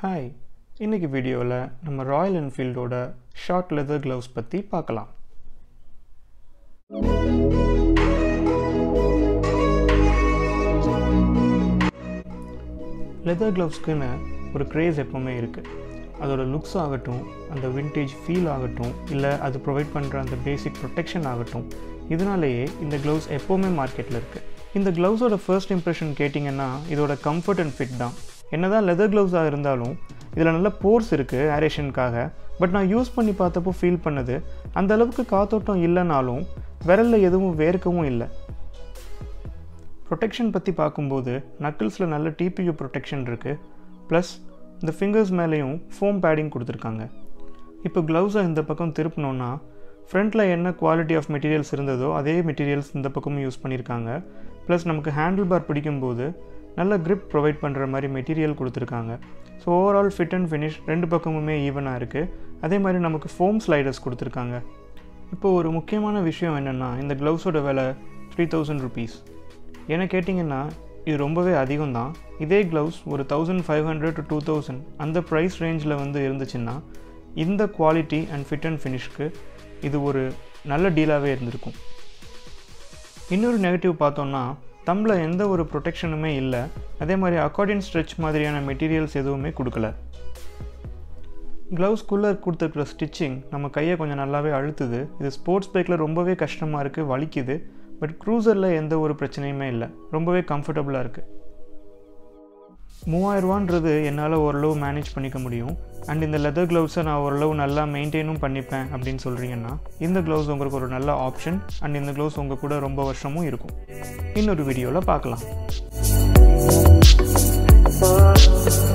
Hi, इन्नैक्कु वीडियोल नम्म रॉयल एनफील्ड ओड शॉर्ट लेदर ग्लव्स पत्ती पाकलाम। लेदर ग्लव्सुक्कुन्नु ओरु क्रेज एप्पोमे इरुक्कु। अदोड लुक्स आगट्टुम, अंद विंटेज फील आगट्टुम, इल्ल अदु प्रोवाइड पण्ण अंद बेसिक प्रोटेक्शन आगट्टुम, इदनालेये इंद ग्लव्स एप्पोमे मार्केट्ल इरुक्कु। इंद ग्लव्सोड फर्स्ट इंप्रेशन केटिंगन्ना इदोड कंफर्ट अंड फिट तान। एन्नदा लेदर ग्लव्सा इरुंदालुम इदिल नल्ला पोर्स इरुक्कु एरेशनकाग, बट ना यूस पन्नी पार्थप्पो फील पन्नदु अंद अलवुक्कु काथोट्टम इल्लनालुम विरल्ल एदुवुम वेर्क्कवुम इल्ल। प्रोटेक्शन पत्ती पार्क्कुம்போது நக்கிள்ஸ்ல நல்ல TPU प्रोटेक्शन இருக்கு, प्लस இந்த ஃபிங்கர்ஸ் மேலயும் ஃபோம் பேடிங் கொடுத்திருக்காங்க। இப்போ ग्लव्सा இந்த பக்கம் திருப்பினோம்னா फ्रंटல என்ன குவாலிட்டி ஆஃப் மெட்டீரியல்ஸ் இருந்ததோ அதே மெட்டீரியல்ஸ் இந்த பக்கமும் யூஸ் பண்ணிருக்காங்க। प्लस நமக்கு ஹேண்டில் பார் பிடிக்கும்போது नल्ला ग्रिप प्रोवाइड पण्ण मारी मटेरियल कोडुत्तिरुक्कांगा। So overall fit and finish रेंडु पक्कमुमे ईवना इरुक्कु। अदे मारी नमक्कु फोम स्लाइडर्स कोडुत्तिरुक्कांगा। इप्पो ओरु मुक्कियमाना विषयम एन्नन्ना इंद ग्लव्सोड वेलै 3000 रुपीस। एना केटिंगन्ना इदु रोम्बवे अधिकम तान। इदे ग्लव्स ओरु 1500 to 2000 अंद प्राइस रेंज்ல வந்து இருந்துச்சுன்னா இந்த குவாலிட்டி அண்ட் ஃபிட் அண்ட் ஃபினிஷ்க்கு இது ஒரு நல்ல டீலாவே இருந்திருக்கும்। இன்னொரு நெகட்டிவ் பார்த்தோம்னா தம்பல எந்த ஒரு ப்ரொடெக்ஷனுமே இல்லை, அதே மாதிரி அக்கார்டியன் ஸ்ட்ரெச் மாதிரியான மெட்டீரியல்ஸ் எதுவுமே கொடுக்கல। க்ளவுஸ்குள்ளே கொடுத்துருக்கிற ஸ்டிச்சிங் நம்ம கையை கொஞ்சம் நல்லாவே அழுத்துது, இது ஸ்போர்ட்ஸ் பைக்கில் ரொம்பவே கஷ்டமாக இருக்குது, வலிக்குது। பட் க்ரூசரில் எந்த ஒரு பிரச்சனையுமே இல்லை, ரொம்பவே கம்ஃபர்டபுளாக இருக்குது। 3000 ரூபான்றது என்னால் ஓரளவு மேனேஜ் பண்ணிக்க முடியும், அண்ட் இந்த லெதர் க்ளவுஸை நான் ஓரளவு நல்லா மெயின்டைனும் பண்ணிப்பேன் அப்படின்னு சொல்கிறீங்கன்னா இந்த க்ளவுஸ் உங்களுக்கு ஒரு நல்ல ஆப்ஷன், அண்ட் இந்த க்ளவுஸ் உங்கள் கூட ரொம்ப வருஷமும் இருக்கும்। இன்னொரு வீடியோவில் பார்க்கலாம்।